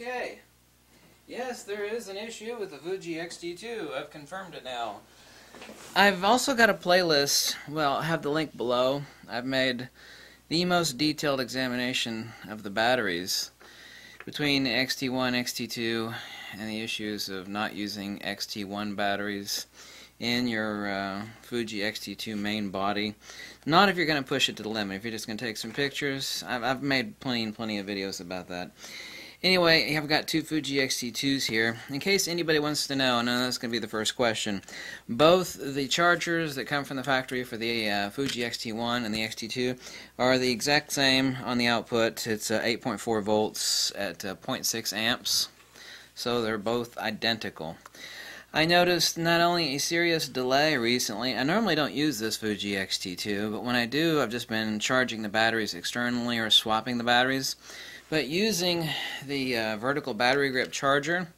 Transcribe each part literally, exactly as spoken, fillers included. Okay. Yes, there is an issue with the Fuji X T two. I've confirmed it now. I've also got a playlist. Well, I have the link below. I've made the most detailed examination of the batteries between X T one, X T two, and the issues of not using X T one batteries in your uh, Fuji X T two main body. Not if you're going to push it to the limit. If you're just going to take some pictures, I've, I've made plenty and plenty of videos about that. Anyway, I've got two Fuji X T twos here. In case anybody wants to know, and that's going to be the first question, both the chargers that come from the factory for the uh, Fuji X T one and the X T two are the exact same on the output. It's uh, eight point four volts at uh, zero point six amps, so they're both identical. I noticed not only a serious delay recently. I normally don't use this Fuji X T two, but when I do, I've just been charging the batteries externally or swapping the batteries. But using the uh, vertical battery grip charger,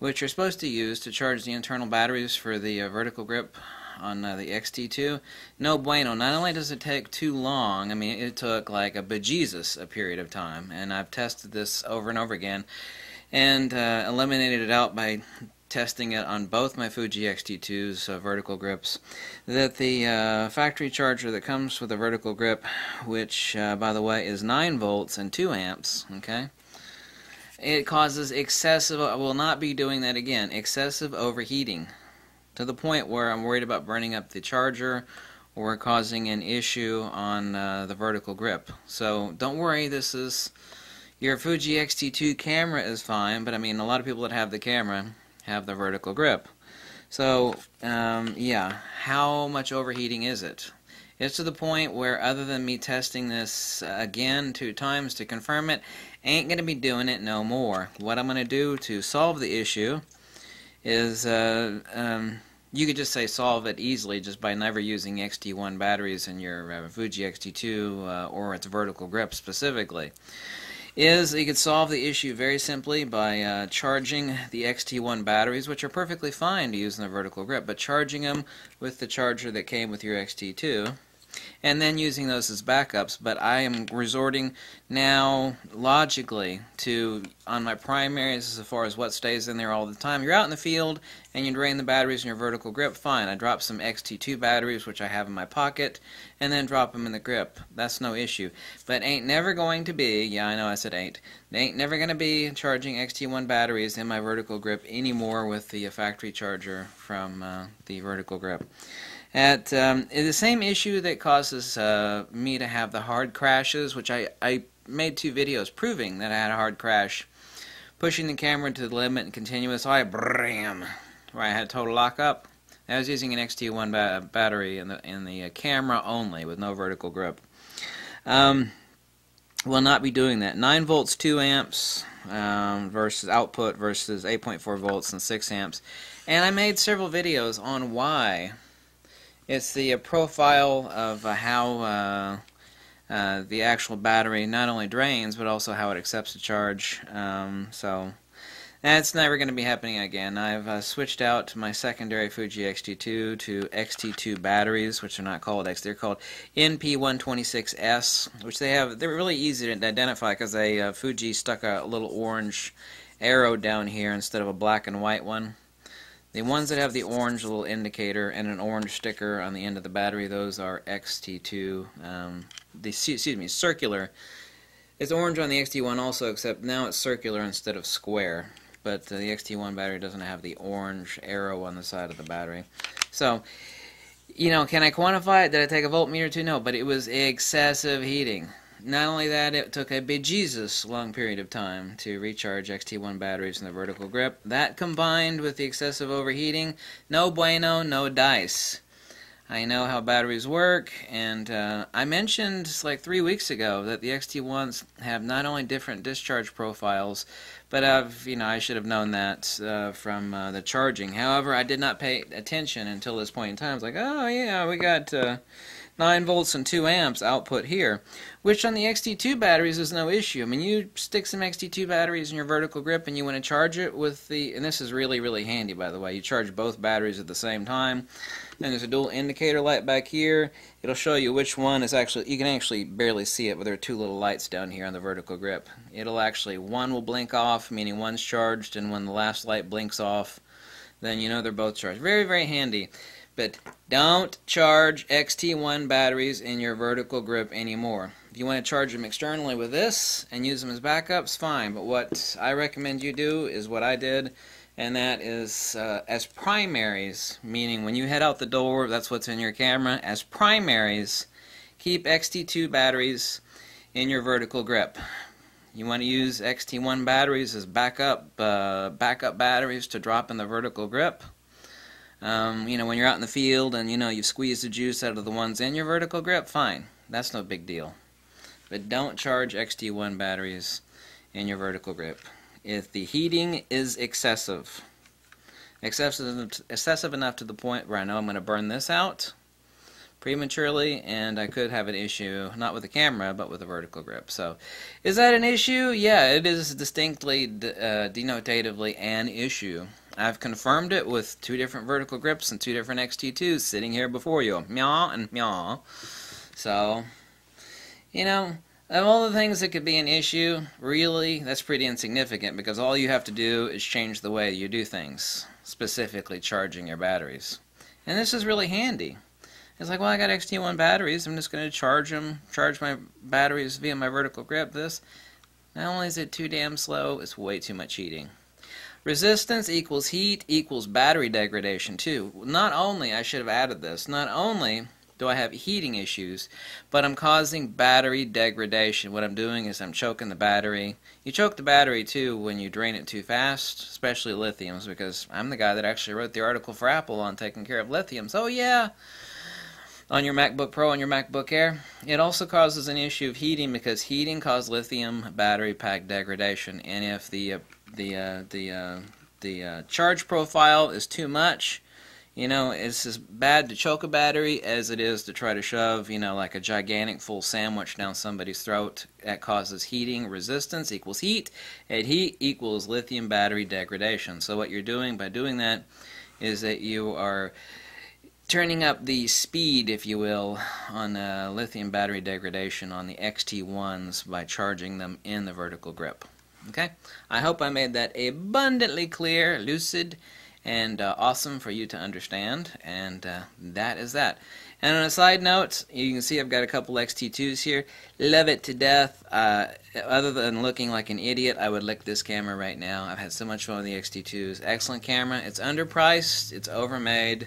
which you're supposed to use to charge the internal batteries for the uh, vertical grip on uh, the X T two, no bueno. Not only does it take too long, I mean, it took like a bejesus a period of time, and I've tested this over and over again, and uh, eliminated it out by testing it on both my Fuji X T two's uh, vertical grips, that the uh, factory charger that comes with a vertical grip, which uh, by the way is nine volts and two amps, okay, it causes excessive, I will not be doing that again, excessive overheating to the point where I'm worried about burning up the charger or causing an issue on uh, the vertical grip. So don't worry, this is, your Fuji X T two camera is fine, but I mean a lot of people that have the camera have the vertical grip. So, um, yeah, how much overheating is it? It's to the point where, other than me testing this again two times to confirm it, ain't going to be doing it no more. What I'm going to do to solve the issue is, uh, um, you could just say solve it easily just by never using X T one batteries in your uh, Fuji X T two uh, or its vertical grip specifically. Is you could solve the issue very simply by uh, charging the X T one batteries, which are perfectly fine to use in the vertical grip, but charging them with the charger that came with your X T two, and then using those as backups. But I am resorting now logically to, on my primaries, as far as what stays in there all the time. You're out in the field and you drain the batteries in your vertical grip, fine. I drop some X T two batteries, which I have in my pocket, and then drop them in the grip. That's no issue. But ain't never going to be, yeah, I know I said ain't, ain't never going to be charging X T one batteries in my vertical grip anymore with the factory charger from uh, the vertical grip. At um, the same issue that causes uh, me to have the hard crashes, which I, I made two videos proving that I had a hard crash, pushing the camera to the limit and continuous high, bram, where I had total lockup. I was using an X T one ba battery in the, in the uh, camera only with no vertical grip. Um, will not be doing that. nine volts, two amps um, versus output versus eight point four volts and six amps. And I made several videos on why. It's the uh, profile of uh, how uh, uh, the actual battery not only drains, but also how it accepts a charge. Um, so that's never going to be happening again. I've uh, switched out my secondary Fuji X T two to X T two batteries, which are not called X. They're called N P one twenty-six S, which they have. They're really easy to identify because they uh, Fuji stuck a little orange arrow down here instead of a black and white one. The ones that have the orange little indicator and an orange sticker on the end of the battery, those are X T two. Um, the, excuse me, circular. It's orange on the X T one also, except now it's circular instead of square. But uh, the X T one battery doesn't have the orange arrow on the side of the battery. So, you know, can I quantify it? Did I take a voltmeter or two? No, but it was excessive heating. Not only that, it took a bejesus long period of time to recharge X T one batteries in the vertical grip. That combined with the excessive overheating, no bueno, no dice. I know how batteries work, and uh, I mentioned like three weeks ago that the X T ones have not only different discharge profiles, but I've, you know, I should have known that uh, from uh, the charging. However, I did not pay attention until this point in time. I was like, oh yeah, we got... Uh, nine volts and two amps output here, which on the X T two batteries is no issue. I mean, you stick some X T two batteries in your vertical grip and you want to charge it with the, and this is really, really handy, by the way. You charge both batteries at the same time, and there's a dual indicator light back here. It'll show you which one is actually, you can actually barely see it, but there are two little lights down here on the vertical grip. It'll actually, one will blink off, meaning one's charged, and when the last light blinks off, then you know they're both charged. Very, very handy. But don't charge X T one batteries in your vertical grip anymore. If you want to charge them externally with this and use them as backups, fine. But what I recommend you do is what I did, and that is uh, as primaries, meaning when you head out the door, that's what's in your camera. As primaries, keep X T two batteries in your vertical grip. You want to use X T one batteries as backup, uh, backup batteries to drop in the vertical grip. Um, you know, when you're out in the field and you know you've squeezed the juice out of the ones in your vertical grip, fine. That's no big deal. But don't charge X T one batteries in your vertical grip if the heating is excessive. Excessive, excessive enough to the point where I know I'm going to burn this out prematurely, and I could have an issue, not with the camera, but with the vertical grip. So, is that an issue? Yeah, it is distinctly, uh, denotatively an issue. I've confirmed it with two different vertical grips and two different X T twos sitting here before you. Meow and meow. So, you know, of all the things that could be an issue, really, that's pretty insignificant, because all you have to do is change the way you do things, specifically charging your batteries. And this is really handy. It's like, well, I got X T one batteries, I'm just going to charge them, charge my batteries via my vertical grip. This, not only is it too damn slow, it's way too much heating. Resistance equals heat equals battery degradation, too. Not only, I should have added this, not only do I have heating issues, but I'm causing battery degradation. What I'm doing is I'm choking the battery. You choke the battery, too, when you drain it too fast, especially lithiums, because I'm the guy that actually wrote the article for Apple on taking care of lithiums. Oh, yeah! On your MacBook Pro and your MacBook Air. It also causes an issue of heating, because heating causes lithium battery pack degradation, and if the uh, the uh, the uh, the uh, charge profile is too much, you know, it's as bad to choke a battery as it is to try to shove, you know, like a gigantic full sandwich down somebody's throat. That causes heating. Resistance equals heat, and heat equals lithium battery degradation. So what you're doing by doing that is that you are turning up the speed, if you will, on uh, lithium battery degradation on the X T ones by charging them in the vertical grip. Okay? I hope I made that abundantly clear, lucid, and uh, awesome for you to understand, and uh, that is that. And on a side note, you can see I've got a couple X T twos here. Love it to death. Uh, other than looking like an idiot, I would lick this camera right now. I've had so much fun with the X T twos. Excellent camera. It's underpriced. It's overmade.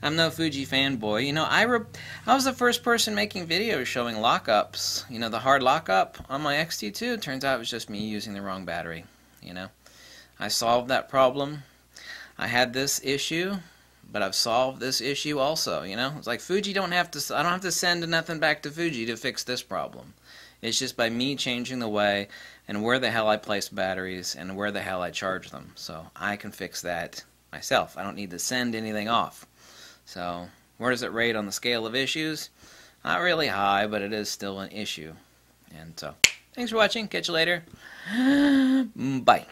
I'm no Fuji fanboy. You know, I, re I was the first person making videos showing lockups, you know, the hard lockup on my X T two. It turns out it was just me using the wrong battery, you know. I solved that problem. I had this issue, but I've solved this issue also, you know. It's like Fuji don't have to, I don't have to send nothing back to Fuji to fix this problem. It's just by me changing the way and where the hell I place batteries and where the hell I charge them. So I can fix that myself. I don't need to send anything off. So, where does it rate on the scale of issues? Not really high, but it is still an issue. And so, thanks for watching. Catch you later. Bye.